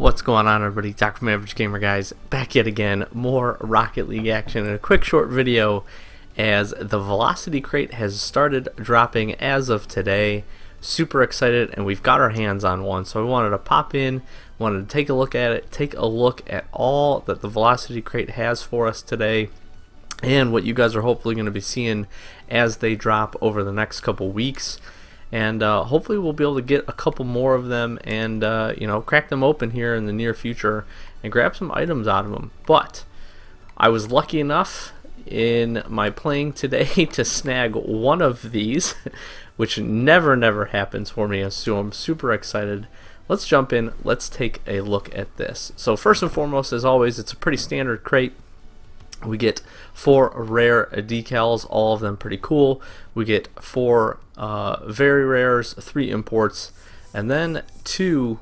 What's going on, everybody? Doc from Average Gamer Guys, back yet again. More Rocket League action in a quick short video as the Velocity Crate has started dropping as of today. Super excited, and we've got our hands on one, so we wanted to pop in, wanted to take a look at it, take a look at all that the Velocity Crate has for us today, and what you guys are hopefully going to be seeing as they drop over the next couple weeks. And hopefully we'll be able to get a couple more of them and you know, crack them open here in the near future and grab some items out of them. But I was lucky enough in my playing today to snag one of these, which never happens for me, so I'm super excited. Let's jump in, let's take a look at this. So first and foremost, as always, it's a pretty standard crate. We get 4 rare decals, all of them pretty cool. We get 4 very rares, 3 imports, and then 2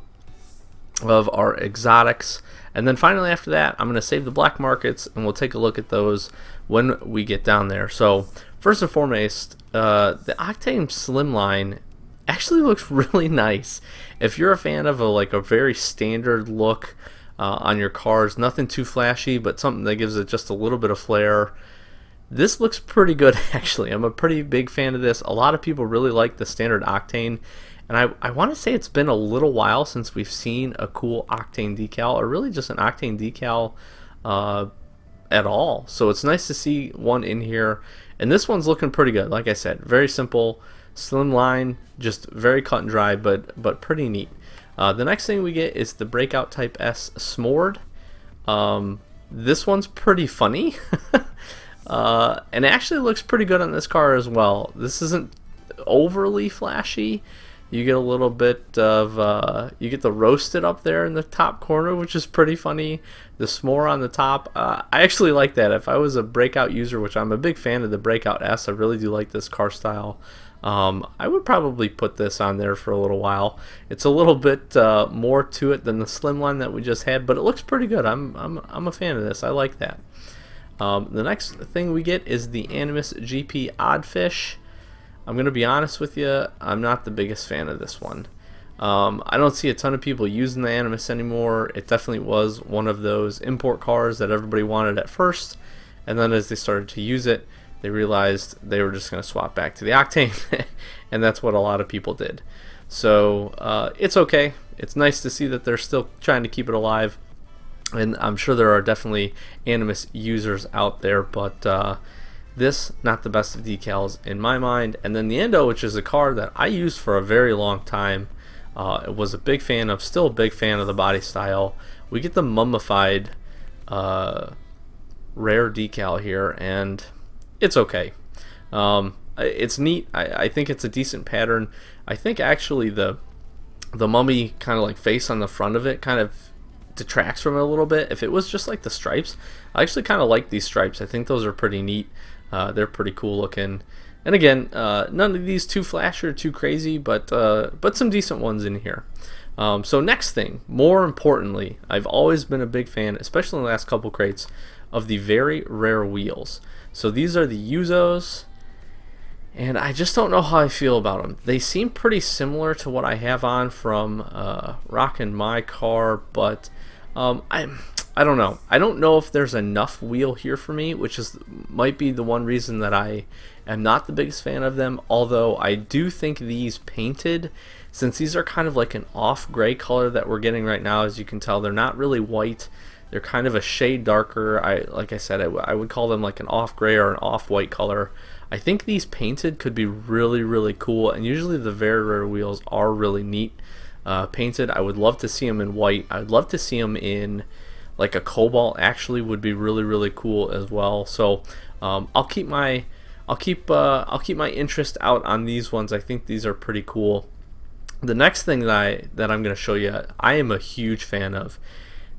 of our exotics. And then finally after that, I'm going to save the black markets, and we'll take a look at those when we get down there. So first and foremost, the Octane Slimline actually looks really nice. If you're a fan of a very standard look on your cars, nothing too flashy, but something that gives it just a little bit of flair, this looks pretty good actually. I'm a pretty big fan of this. A lot of people really like the standard Octane, and I want to say it's been a little while since we've seen a cool Octane decal, or really just an Octane decal at all. So it's nice to see one in here, and this one's looking pretty good. Like I said, very simple, slimline, just very cut and dry, but pretty neat. The next thing we get is the Breakout Type S s'mored. This one's pretty funny, and it actually looks pretty good on this car as well. This isn't overly flashy. You get a little bit of, you get the roasted up there in the top corner, which is pretty funny. The s'more on the top, I actually like that. If I was a Breakout user, which I'm a big fan of the Breakout S, I really do like this car style. I would probably put this on there for a little while. It's a little bit more to it than the Slimline that we just had, but it looks pretty good. I'm a fan of this. I like that. The next thing we get is the Animus GP Oddfish. I'm gonna be honest with you, I'm not the biggest fan of this one. I don't see a ton of people using the Animus anymore. It definitely was one of those import cars that everybody wanted at first, and then as they started to use it, they realized they were just going to swap back to the Octane, and that's what a lot of people did. So it's okay. It's nice to see that they're still trying to keep it alive, and I'm sure there are definitely Animus users out there, but this, not the best of decals in my mind. And then the Endo, which is a car that I used for a very long time. I was a big fan of, still a big fan of the body style. We get the mummified rare decal here, and it's okay. It's neat. I think it's a decent pattern. I think actually the mummy kind of like face on the front of it kind of detracts from it a little bit. If it was just like the stripes, I actually kind of like these stripes. I think those are pretty neat. They're pretty cool looking. And again, none of these too flashy or too crazy, but some decent ones in here. So next thing, more importantly, I've always been a big fan, especially in the last couple crates, of the very rare wheels. So these are the Usos, and I just don't know how I feel about them. They seem pretty similar to what I have on from rocking my car, but I don't know. I don't know if there's enough wheel here for me, which is might be the one reason that I am not the biggest fan of them, although I do think these painted, since these are kind of like an off-gray color that we're getting right now, as you can tell, they're not really white. They're kind of a shade darker. Like I said, I would call them like an off-gray or an off-white color. I think these painted could be really cool, and usually the very rare wheels are really neat painted. I would love to see them in white. I'd love to see them in like a cobalt. Actually, would be really cool as well. So I'll keep my interest out on these ones. I think these are pretty cool. The next thing that I'm going to show you, I am a huge fan of.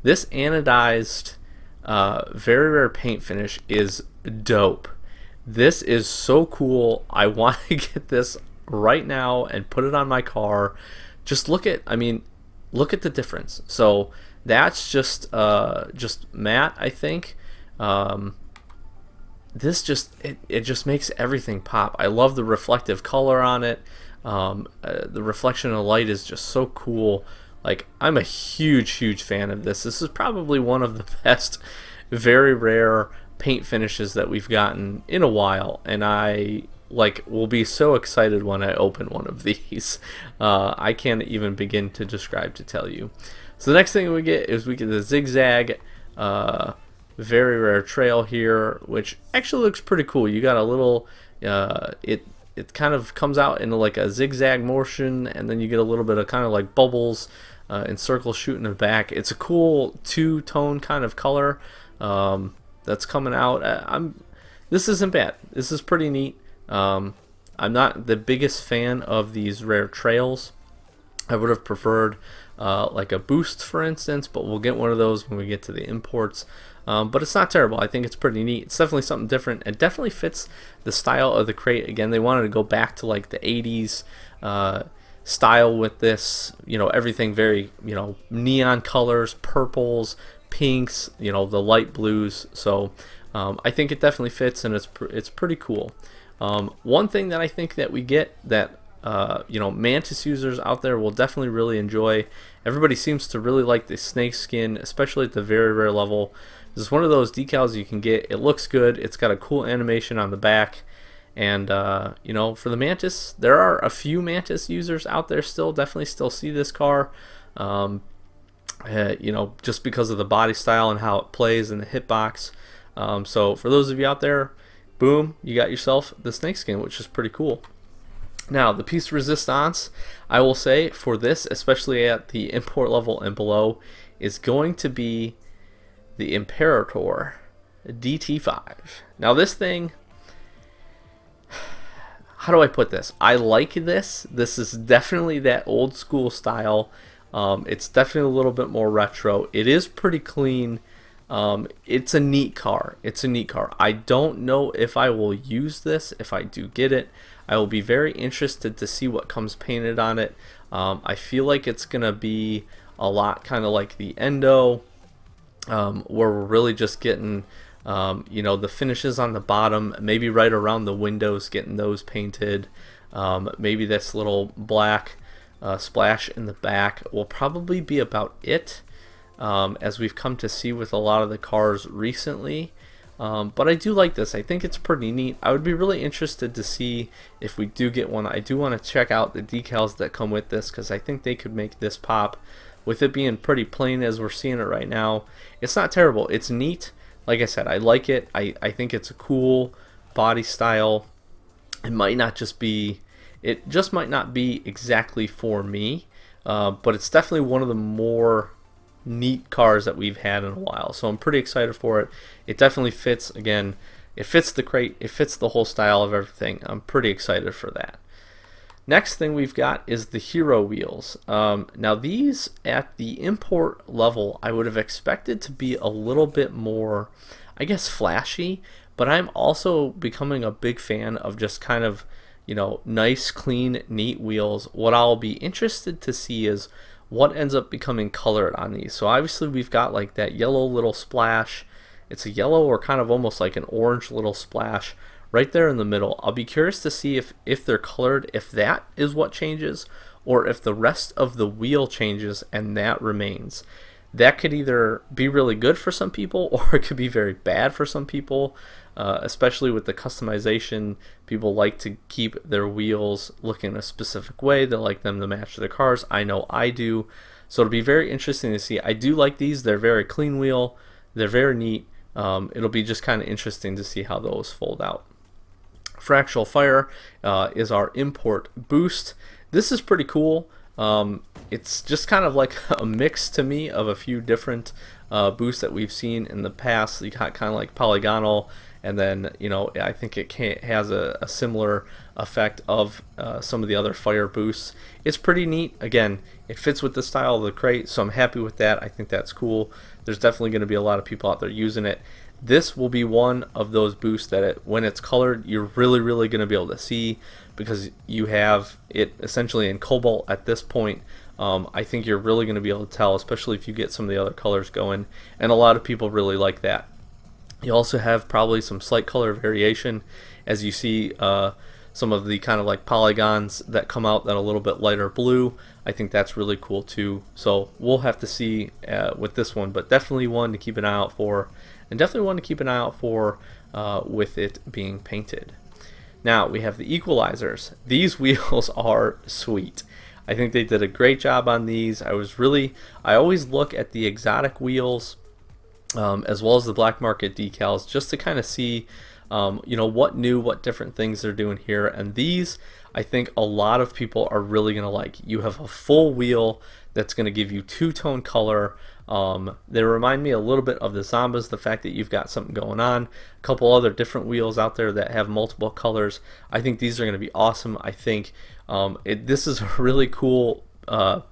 This anodized very rare paint finish is dope. This is so cool. I want to get this right now and put it on my car. Just look at, I mean, look at the difference. So that's just matte, I think. This just it just makes everything pop. I love the reflective color on it. The reflection of light is just so cool. Like, I'm a huge fan of this. This is probably one of the best very rare paint finishes that we've gotten in a while, and I will be so excited when I open one of these. I can't even begin to describe to tell you. So the next thing we get is the Zigzag very rare trail here, which actually looks pretty cool. You got a little it kind of comes out into like a zigzag motion, and then you get a little bit of kind of like bubbles and circles shooting the back. It's a cool two-tone kind of color that's coming out. This isn't bad. This is pretty neat. I'm not the biggest fan of these rare trails. I would have preferred like a boost, for instance, but we'll get one of those when we get to the imports. But it's not terrible. I think it's pretty neat. It's definitely something different. It definitely fits the style of the crate. Again, they wanted to go back to like the 80s style with this. You know, everything very, you know, neon colors, purples, pinks, you know, the light blues. So I think it definitely fits, and it's pretty cool. One thing that I think that we get that you know, Mantis users out there will definitely really enjoy. Everybody seems to really like the snakeskin, especially at the very rare level. This is one of those decals you can get. It looks good. It's got a cool animation on the back. And, you know, for the Mantis, there are a few Mantis users out there still. Definitely still see this car. You know, just because of the body style and how it plays and the hitbox. So for those of you out there, boom, you got yourself the snakeskin, which is pretty cool. Now, the piece de resistance, I will say, for this, especially at the import level and below, is going to be the Imperator DT5. Now this thing, how do I put this? I like this. This is definitely that old school style. It's definitely a little bit more retro. It is pretty clean. It's a neat car. It's a neat car. I don't know if I will use this. If I do get it, I will be very interested to see what comes painted on it. I feel like it's gonna be a lot kind of like the Endo, where we're really just getting you know, the finishes on the bottom, maybe right around the windows, getting those painted. Maybe this little black splash in the back will probably be about it, as we've come to see with a lot of the cars recently. But I do like this. I think it's pretty neat. I would be really interested to see if we do get one. I do want to check out the decals that come with this, because I think they could make this pop. With it being pretty plain as we're seeing it right now, it's not terrible. It's neat. Like I said, I like it. I think it's a cool body style. It might not just be, it just might not be exactly for me, but it's definitely one of the more neat cars that we've had in a while. So I'm pretty excited for it. It definitely fits. Again, it fits the crate. It fits the whole style of everything. I'm pretty excited for that. Next thing we've got is the Hero wheels. Now these, at the import level, I would have expected to be a little bit more, I guess, flashy, but I'm also becoming a big fan of just kind of, you know, nice, clean, neat wheels. What I'll be interested to see is what ends up becoming colored on these. So obviously we've got like that yellow little splash. It's a yellow or kind of almost like an orange little splash right there in the middle. I'll be curious to see if they're colored, if that is what changes, or if the rest of the wheel changes and that remains. That could either be really good for some people, or it could be very bad for some people, especially with the customization. People like to keep their wheels looking a specific way. They like them to match their cars. I know I do. So it'll be very interesting to see. I do like these. They're very clean wheel. They're very neat. It'll be just kind of interesting to see how those fold out. Fractal Fire is our import boost. This is pretty cool. It's just kind of like a mix to me of a few different boosts that we've seen in the past. You got kind of like polygonal, and then, you know, I think it has a similar effect of some of the other fire boosts. It's pretty neat. Again, it fits with the style of the crate, so I'm happy with that. I think that's cool. There's definitely going to be a lot of people out there using it. This will be one of those boosts that when it's colored, you're really going to be able to see, because you have it essentially in cobalt at this point. I think you're really going to be able to tell, especially if you get some of the other colors going, and a lot of people really like that. You also have probably some slight color variation, as you see some of the kind of like polygons that come out that are a little bit lighter blue. I think that's really cool too. So we'll have to see with this one, but definitely one to keep an eye out for, and definitely one to keep an eye out for with it being painted. Now we have the equalizers. These wheels are sweet. I think they did a great job on these. I always look at the exotic wheels as well as the black market decals just to kind of see you know, what different things they're doing here. And these, I think a lot of people are really gonna like. You have a full wheel that's gonna give you two-tone color. They remind me a little bit of the Zambas, the fact that you've got something going on. A couple other different wheels out there that have multiple colors. I think these are gonna be awesome. I think this is a really cool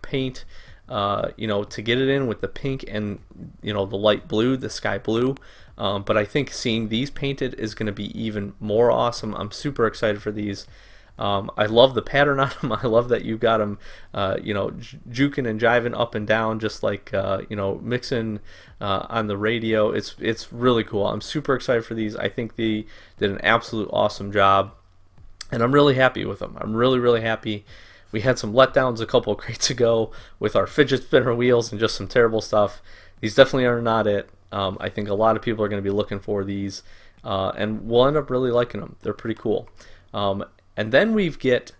paint, you know, to get it in with the pink and, you know, the light blue, the sky blue. But I think seeing these painted is going to be even more awesome. I'm super excited for these. I love the pattern on them. I love that you've got them, you know, juking and jiving up and down, just like, you know, mixing on the radio. It's really cool. I'm super excited for these. I think they did an absolute awesome job, and I'm really happy with them. I'm really, really happy. We had some letdowns a couple of crates ago with our fidget spinner wheels and just some terrible stuff. These definitely are not it. I think a lot of people are going to be looking for these, and we'll end up really liking them. They're pretty cool. And then we get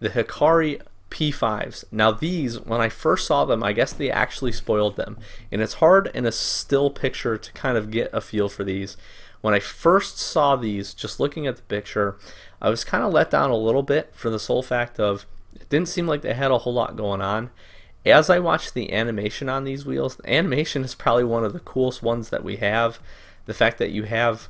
the Hikari P5s. Now these, when I first saw them, I guess they actually spoiled them, and it's hard in a still picture to kind of get a feel for these. When I first saw these, just looking at the picture, I was kind of let down a little bit for the sole fact of it didn't seem like they had a whole lot going on. As I watched the animation on these wheels, the animation is probably one of the coolest ones that we have. The fact that you have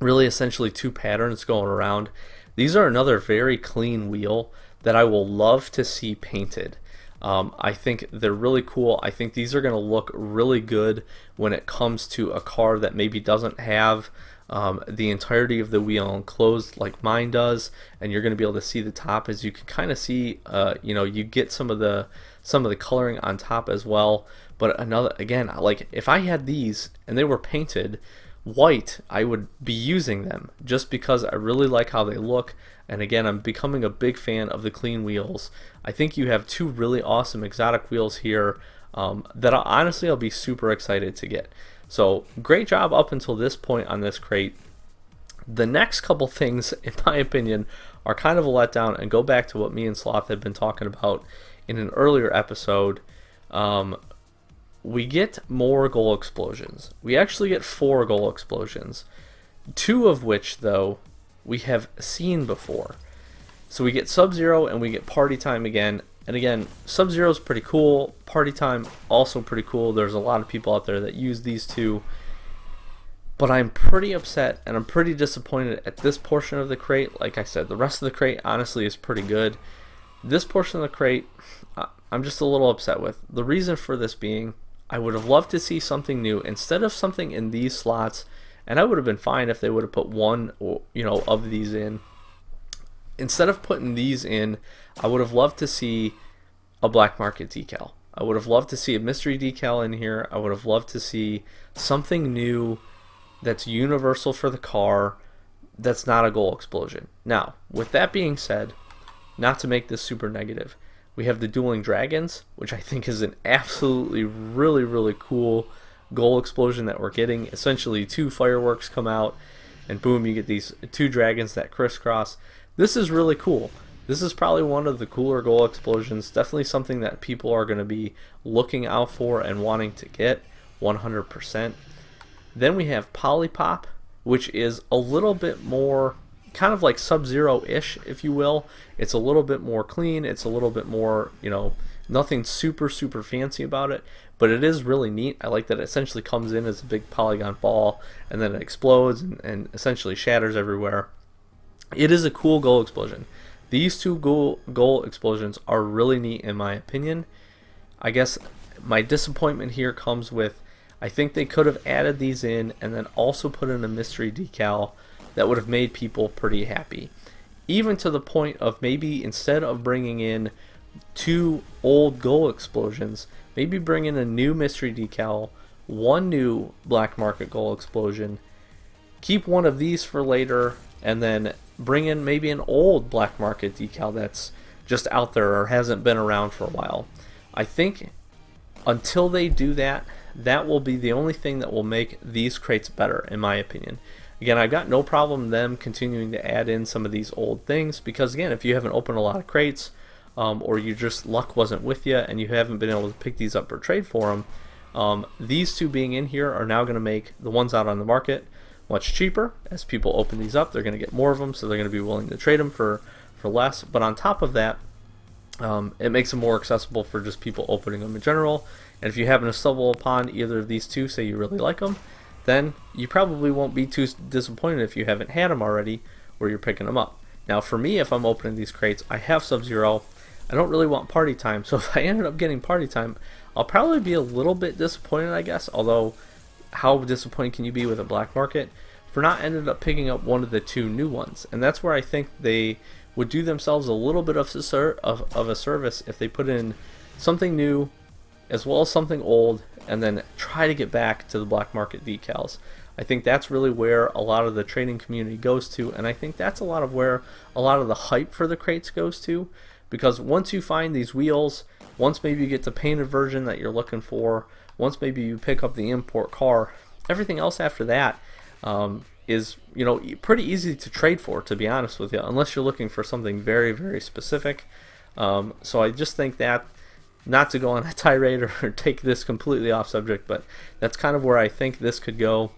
really essentially two patterns going around. These are another very clean wheel that I will love to see painted. I think they're really cool. I think these are going to look really good when it comes to a car that maybe doesn't have the entirety of the wheel enclosed like mine does, and you're going to be able to see the top, as you can kind of see. You know, you get some of the coloring on top as well. But another, again, like if I had these and they were painted white, I would be using them just because I really like how they look. And again, I'm becoming a big fan of the clean wheels. I think you have two really awesome exotic wheels here that honestly I'll be super excited to get. So great job up until this point on this crate. The next couple things, in my opinion, are kind of a letdown and go back to what me and Sloth had been talking about in an earlier episode. We get more goal explosions. We actually get 4 goal explosions, 2 of which, though, we have seen before. So we get Sub-Zero and we get Party Time again. And again, Sub-Zero is pretty cool. Party Time, also pretty cool. There's a lot of people out there that use these two. But I'm pretty upset and I'm pretty disappointed at this portion of the crate. Like I said, the rest of the crate, honestly, is pretty good. This portion of the crate, I'm just a little upset with. The reason for this being, I would have loved to see something new instead of something in these slots, and I would have been fine if they would have put one, you know, of these in. Instead of putting these in, I would have loved to see a black market decal. I would have loved to see a mystery decal in here. I would have loved to see something new that's universal for the car that's not a goal explosion. Now, with that being said, not to make this super negative, we have the Dueling Dragons, which I think is an absolutely really, really cool goal explosion that we're getting. Essentially, 2 fireworks come out, and boom, you get these 2 dragons that crisscross. This is really cool. This is probably one of the cooler goal explosions. Definitely something that people are going to be looking out for and wanting to get 100%. Then we have Polypop, which is a little bit more kind of like Sub-Zero-ish, if you will. It's a little bit more clean. It's a little bit more, you know, nothing super, super fancy about it, but it is really neat. I like that it essentially comes in as a big polygon ball, and then it explodes and essentially shatters everywhere. It is a cool goal explosion. These 2 goal explosions are really neat, in my opinion. I guess my disappointment here comes with, I think they could have added these in and then also put in a mystery decal that would have made people pretty happy. Even to the point of maybe instead of bringing in 2 old goal explosions, maybe bring in a new mystery decal, 1 new black market goal explosion, keep one of these for later, and then bring in maybe an old black market decal that's just out there or hasn't been around for a while. I think until they do that, that will be the only thing that will make these crates better, in my opinion. Again, I've got no problem them continuing to add in some of these old things, because again, if you haven't opened a lot of crates, or you just luck wasn't with you and you haven't been able to pick these up for trade for them, these two being in here are now going to make the ones out on the market much cheaper. As people open these up, they're going to get more of them, so they're going to be willing to trade them for less. But on top of that, it makes them more accessible for just people opening them in general. And if you happen to stumble upon either of these two, say you really like them, then you probably won't be too disappointed if you haven't had them already where you're picking them up. Now for me, if I'm opening these crates, I have Sub-Zero. I don't really want Party Time, so if I ended up getting Party Time, I'll probably be a little bit disappointed, I guess, although how disappointed can you be with a black market for not ended up picking up one of the two new ones? And that's where I think they would do themselves a little bit of a service if they put in something new as well as something old and then try to get back to the black market decals. I think that's really where a lot of the trading community goes to, and I think that's a lot of where a lot of the hype for the crates goes to, because once you find these wheels, once maybe you get the painted version that you're looking for, once maybe you pick up the import car, everything else after that is, you know, pretty easy to trade for, to be honest with you, unless you're looking for something very, very specific. So I just think that, not to go on a tirade or take this completely off subject, but that's kind of where I think this could go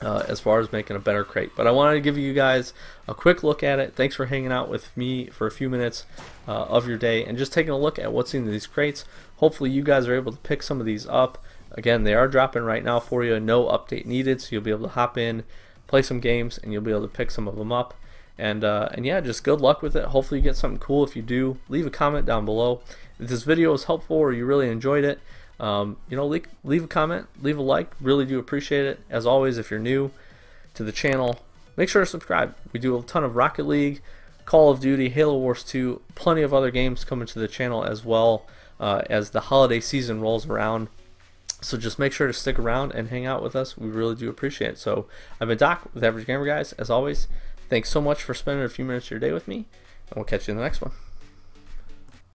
as far as making a better crate. But I wanted to give you guys a quick look at it. Thanks for hanging out with me for a few minutes of your day and just taking a look at what's in these crates. Hopefully you guys are able to pick some of these up. Again, they are dropping right now for you. No update needed, so you'll be able to hop in, play some games, and you'll be able to pick some of them up. And yeah, just good luck with it. Hopefully you get something cool. If you do, leave a comment down below. If this video was helpful or you really enjoyed it, you know, leave a comment, leave a like. Really do appreciate it. As always, if you're new to the channel, make sure to subscribe. We do a ton of Rocket League, Call of Duty, Halo Wars 2, plenty of other games coming to the channel as well as the holiday season rolls around. So just make sure to stick around and hang out with us. We really do appreciate it. So I've been Doc with Average Gamer Guys. As always, thanks so much for spending a few minutes of your day with me, and we'll catch you in the next one.